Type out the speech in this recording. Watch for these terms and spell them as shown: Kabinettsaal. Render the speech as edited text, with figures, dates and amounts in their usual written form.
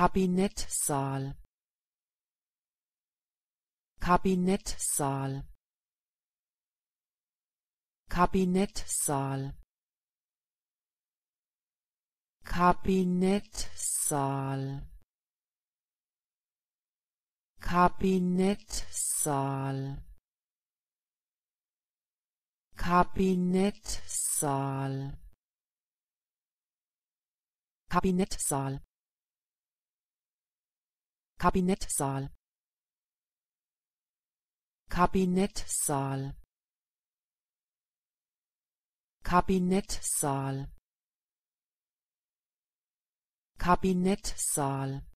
Kabinettsaal, Kabinettsaal, Kabinettsaal, Kabinettsaal, Kabinettsaal, Kabinettsaal, Kabinettsaal, Kabinettsaal, Kabinettsaal, Kabinettsaal, Kabinettsaal,